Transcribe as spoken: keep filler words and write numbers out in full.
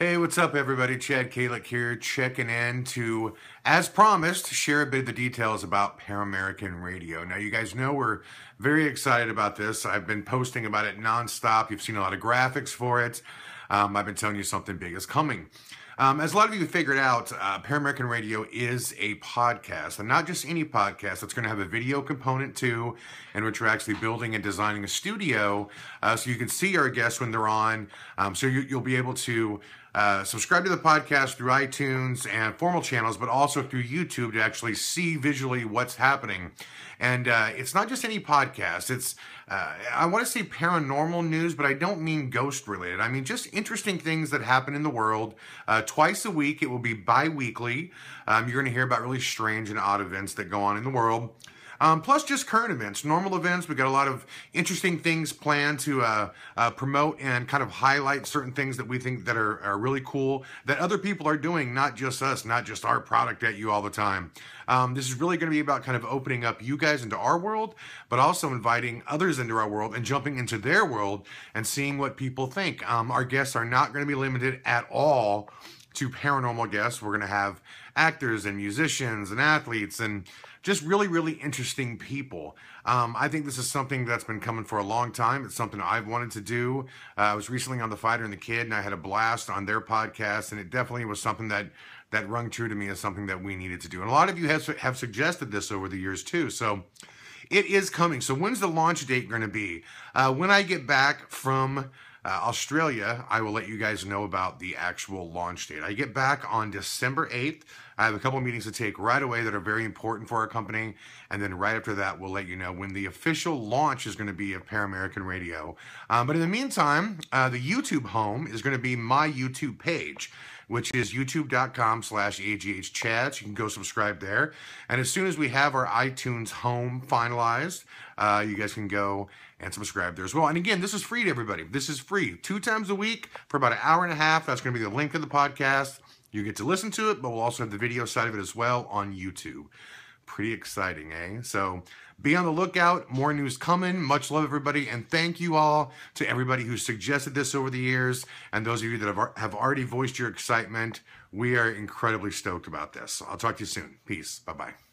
Hey, what's up, everybody? Chad Calek here, checking in to, as promised, share a bit of the details about Paramerican Radio. Now, you guys know we're very excited about this. I've been posting about it nonstop. You've seen a lot of graphics for it. Um, I've been telling you something big is coming. Um, as a lot of you figured out, uh, Paramerican Radio is a podcast, and not just any podcast. It's going to have a video component too, in which we're actually building and designing a studio uh, so you can see our guests when they're on. Um, so you, you'll be able to uh, subscribe to the podcast through iTunes and formal channels, but also through YouTube to actually see visually what's happening. And uh, it's not just any podcast. It's, uh, I want to say paranormal news, but I don't mean ghost related. I mean just interesting things that happen in the world. Uh, Twice a week, it will be bi-weekly. Um, you're going to hear about really strange and odd events that go on in the world. Um, plus just current events, normal events. We've got a lot of interesting things planned to uh, uh, promote and kind of highlight certain things that we think that are, are really cool that other people are doing, not just us, not just our product at you all the time. Um, this is really going to be about kind of opening up you guys into our world, but also inviting others into our world and jumping into their world and seeing what people think. Um, our guests are not going to be limited at all to paranormal guests. We're going to have actors and musicians and athletes and just really, really interesting people. Um, I think this is something that's been coming for a long time. It's something I've wanted to do. Uh, I was recently on The Fighter and The Kid, and I had a blast on their podcast, and it definitely was something that that rung true to me as something that we needed to do. And a lot of you have, have suggested this over the years too. So it is coming. So when's the launch date going to be? Uh, when I get back from Uh, Australia, I will let you guys know about the actual launch date. I get back on December eighth. I have a couple of meetings to take right away that are very important for our company. And then right after that, we'll let you know when the official launch is going to be of Paramerican Radio. Um, but in the meantime, uh, the YouTube home is going to be my YouTube page, which is youtube.com slash aghchad. You can go subscribe there. And as soon as we have our iTunes home finalized, uh, you guys can go and subscribe there as well. And again, this is free to everybody. This is free two times a week for about an hour and a half. That's going to be the link of the podcast. You get to listen to it, but we'll also have the video side of it as well on YouTube. Pretty exciting, eh? So be on the lookout. More news coming. Much love, everybody. And thank you all to everybody who suggested this over the years. And those of you that have, have already voiced your excitement, we are incredibly stoked about this. I'll talk to you soon. Peace. Bye-bye.